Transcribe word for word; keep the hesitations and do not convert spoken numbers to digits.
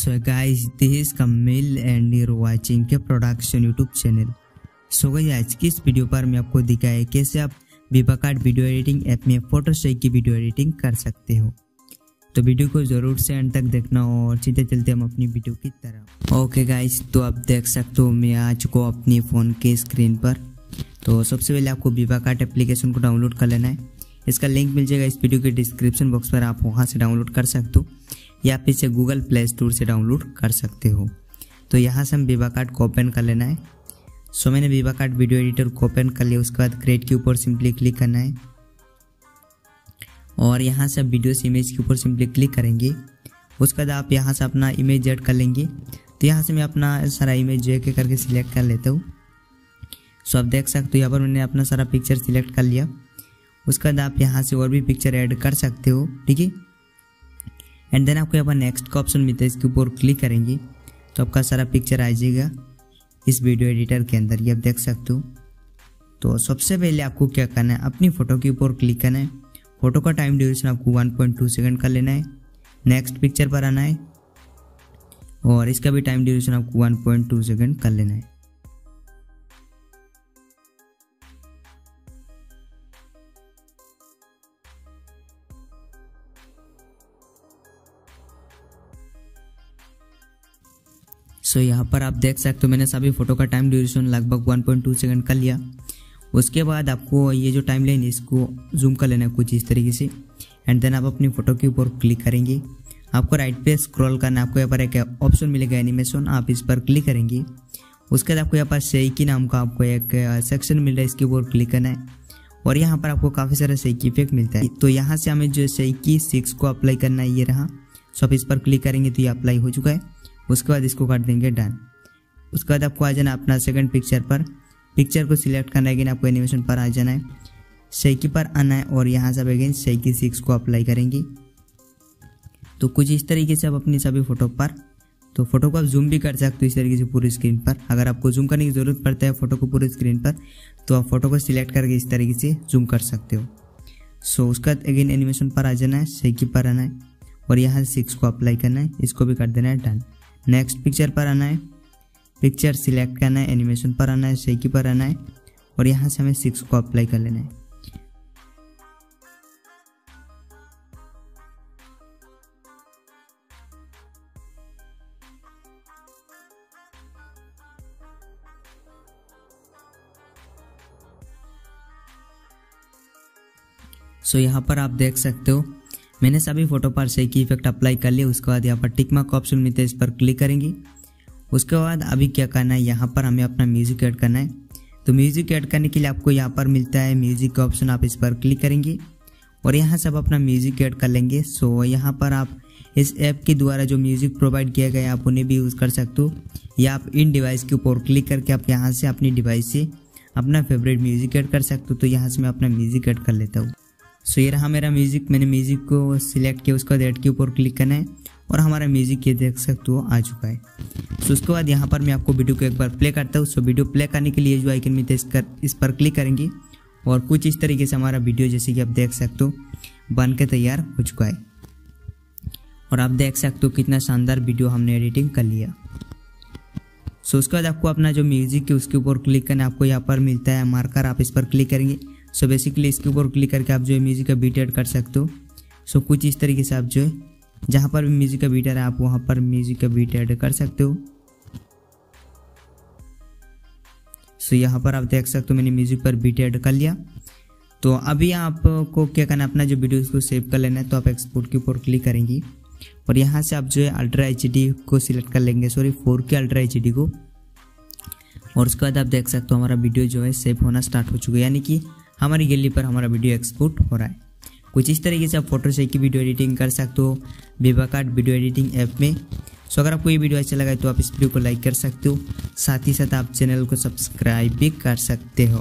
So guys, this is Kamil and you're watching Ka Production YouTube channel. So guys, आज की इस video पर मैं आपको दिखाया कैसे आप VivaCut वीडियो एडिटिंग ऐप में फोटोशॉप की वीडियो एडिटिंग कर सकते हो। तो वीडियो को ज़रूर से एंड तक देखना और सीधे चलते हम अपनी वीडियो की तरफ। ओके गाइस, तो आप देख सकते हो मैं आ चुका हूँ अपने फ़ोन के स्क्रीन पर। तो सबसे पहले आपको VivaCut एप्लीकेशन को डाउनलोड कर लेना है। इसका लिंक मिल जाएगा इस वीडियो के डिस्क्रिप्शन बॉक्स पर, आप वहाँ से डाउनलोड कर सकते हो या फिर इसे गूगल प्ले स्टोर से डाउनलोड कर सकते हो। तो यहाँ से हम VivaCut को ओपन कर लेना है। सो मैंने VivaCut वीडियो एडिटर को ओपन कर लिया। उसके बाद क्रिएट के ऊपर सिंपली क्लिक करना है और यहाँ से वीडियो से इमेज के ऊपर सिंपली क्लिक करेंगे। उसके बाद आप यहाँ से अपना इमेज ऐड कर लेंगे। तो यहाँ से मैं अपना सारा इमेज जो है करके सिलेक्ट कर लेता हूँ। सो आप देख सकते हो यहाँ पर मैंने अपना सारा पिक्चर सिलेक्ट कर लिया। उसके बाद आप यहाँ से और भी पिक्चर ऐड कर सकते हो, ठीक है। एंड देन आपको यहाँ पर नेक्स्ट का ऑप्शन मिलता है, इसके ऊपर क्लिक करेंगे तो आपका सारा पिक्चर आ जाएगा इस वीडियो एडिटर के अंदर, ये आप देख सकते हो। तो सबसे पहले आपको क्या करना है, अपनी फ़ोटो के ऊपर क्लिक करना है। फ़ोटो का टाइम ड्यूरेशन आपको वन पॉइंट टू सेकंड कर लेना है। नेक्स्ट पिक्चर पर आना है और इसका भी टाइम ड्यूरेशन आपको वन पॉइंट टू सेकंड कर लेना है। सो so, यहाँ पर आप देख सकते हो मैंने सभी फ़ोटो का टाइम ड्यूरेशन लगभग वन पॉइंट टू सेकंड कर लिया। उसके बाद आपको ये जो टाइम लाइन है इसको जूम कर लेना है कुछ इस तरीके से। एंड देन आप अपनी फ़ोटो के ऊपर क्लिक करेंगे। आपको राइट पे स्क्रॉल करना है। आपको यहाँ पर एक ऑप्शन मिलेगा एनिमेशन, आप इस पर क्लिक करेंगे। उसके बाद आपको यहाँ पर सेकी नाम का आपको एक सेक्शन मिल रहा है, इसके ऊपर क्लिक करना है और यहाँ पर आपको काफ़ी सारा सेकी इफेक्ट मिलता है। तो यहाँ से हमें जो सेकी सिक्स को अप्लाई करना है, ये रहा। सो आप इस पर क्लिक करेंगे तो ये अप्लाई हो चुका है। उसके बाद इसको काट देंगे, डन। उसके बाद आपको आ जाना अपना सेकेंड पिक्चर पर। पिक्चर को सिलेक्ट करना है, अगेन आपको एनिमेशन पर आ जाना है, सेकी पर आना है और यहाँ से आप अगेन सेकी सिक्स को अप्लाई करेंगे। तो कुछ इस तरीके से आप अपनी सभी फ़ोटो पर, तो फ़ोटो को आप जूम भी कर सकते हो इस तरीके से पूरी स्क्रीन पर। अगर आपको जूम करने की ज़रूरत पड़ता है फ़ोटो को पूरी स्क्रीन पर, तो आप फ़ोटो को सिलेक्ट करके इस तरीके से जूम कर सकते हो। सो उसका अगेन एनिमेशन पर आ जाना है, सेकी पर आना है और यहाँ से सिक्स को अप्लाई करना है, इसको भी कर देना है, डन। नेक्स्ट पिक्चर पर आना है, पिक्चर सिलेक्ट करना है, एनिमेशन पर आना है, सेकी पर आना है और यहाँ से हमें सिक्स को अप्लाई कर लेना है। सो so, यहाँ पर आप देख सकते हो मैंने सभी फोटो पर सेकी इफेक्ट अप्लाई कर लिया। उसके बाद यहाँ पर टिक मार्क का ऑप्शन मिलता है, इस पर क्लिक करेंगे। उसके बाद अभी क्या करना है, यहाँ पर हमें अपना म्यूज़िक ऐड करना है। तो म्यूज़िक ऐड करने के लिए आपको यहाँ पर मिलता है म्यूज़िक का ऑप्शन, आप इस पर क्लिक करेंगे और यहाँ से आप अपना म्यूज़िक ऐड कर लेंगे। सो यहाँ पर आप इस ऐप के द्वारा जो म्यूज़िक प्रोवाइड किया गया है आप उन्हें भी यूज़ कर सकते हो, या आप इन डिवाइस के ऊपर क्लिक करके आप यहाँ से अपनी डिवाइस से अपना फेवरेट म्यूज़िक ऐड कर सकते हो। तो यहाँ से मैं अपना म्यूज़िक ऐड कर लेता हूँ। सो ये रहा मेरा म्यूज़िक, मैंने म्यूज़िक को सिलेक्ट किया। उसका ऐड के ऊपर क्लिक करना है और हमारा म्यूज़िक ये देख सकते हो आ चुका है। सो उसके बाद यहाँ पर मैं आपको वीडियो को एक बार प्ले करता हूँ। सो वीडियो प्ले करने के लिए जो आइकन मिलता है इस पर क्लिक करेंगे और कुछ इस तरीके से हमारा वीडियो जैसे कि आप देख सकते हो बन के तैयार हो चुका है। और आप देख सकते हो कितना शानदार वीडियो हमने एडिटिंग कर लिया। सो उसके बाद आपको अपना जो म्यूज़िक है उसके ऊपर क्लिक करना। आपको यहाँ पर मिलता है मार्कर, आप इस पर क्लिक करेंगे। सो बेसिकली इसके ऊपर क्लिक करके आप जो है म्यूज़िक का बीट ऐड कर सकते हो। सो कुछ इस तरीके से आप जो है जहाँ पर भी म्यूज़िक का बीट है आप वहाँ पर म्यूज़िक का बीट ऐड कर सकते हो। सो यहाँ पर आप देख सकते हो मैंने म्यूज़िक पर बीट ऐड कर लिया। तो अभी आपको क्या करना है, अपना जो वीडियो उसको सेव कर लेना है। तो आप एक्सपोर्ट के ऊपर क्लिक करेंगे और यहाँ से आप जो है अल्ट्रा एच डी को सिलेक्ट कर लेंगे, sorry four K ultra H D को। और उसके बाद आप देख सकते हो हमारा वीडियो जो है सेव होना स्टार्ट हो चुका है, यानी कि हमारी गैलरी पर हमारा वीडियो एक्सपोर्ट हो रहा है। कुछ इस तरीके से आप फोटोशॉप की वीडियो एडिटिंग कर सकते हो VivaCut वीडियो एडिटिंग ऐप में। सो अगर आपको ये वीडियो अच्छा लगा तो आप इस वीडियो को लाइक कर सकते हो, साथ ही साथ आप चैनल को सब्सक्राइब भी कर सकते हो।